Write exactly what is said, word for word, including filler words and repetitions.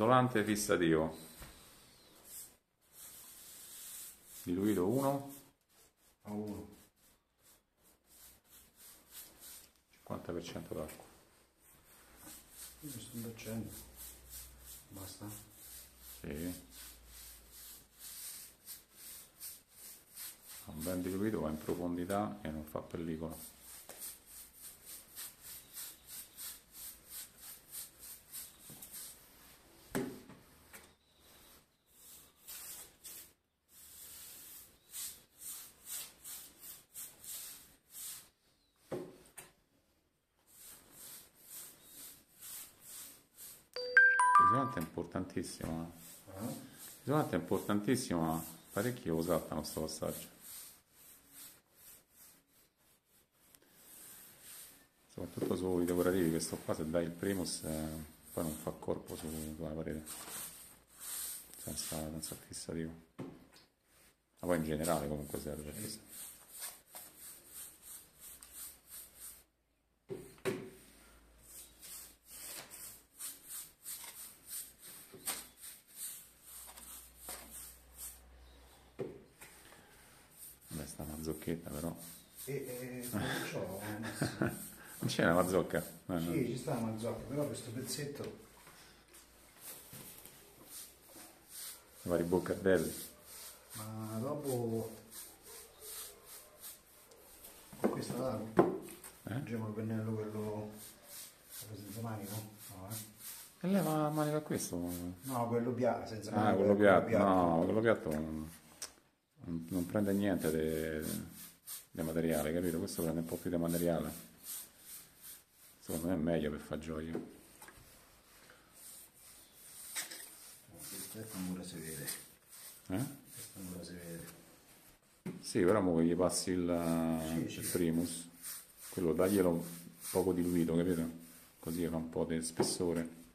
isolante fissativo, diluito uno a uno, cinquanta per cento d'acqua. Io mi sto accendendo, basta? Sì. Non ben diluito, va in profondità e non fa pellicola. L'isolante è importantissimo. Eh? L'isolante è importantissimo, ma parecchi lo saltano sto passaggio. Soprattutto sui decorativi, questo qua se dai il primus eh, poi non fa corpo sulla parete senza, senza fissativo, ma poi in generale comunque serve. Beh, sta una zocchetta però e, e perciò... Non c'è una mazzocca? No, sì, no. Ci sta la mazzocca, però questo pezzetto... I vari boccardelli. Ma dopo... Con questa là... Eh? Aggiungiamo il pennello quello... senza manico? No, eh? E lei va a manico a questo? No, quello piatto, senza manico. Ah, quello piatto, quello piatto. No, quello piatto non, non prende niente del materiale, capito? Questo prende un po' più di materiale. Secondo me è meglio per far gioia. Questa ancora si vede. Eh? Questa ancora si vede. Sì, però mo gli passi il, sì, il sì. Primus. Quello taglielo poco diluito, capito? Così fa un po' di spessore.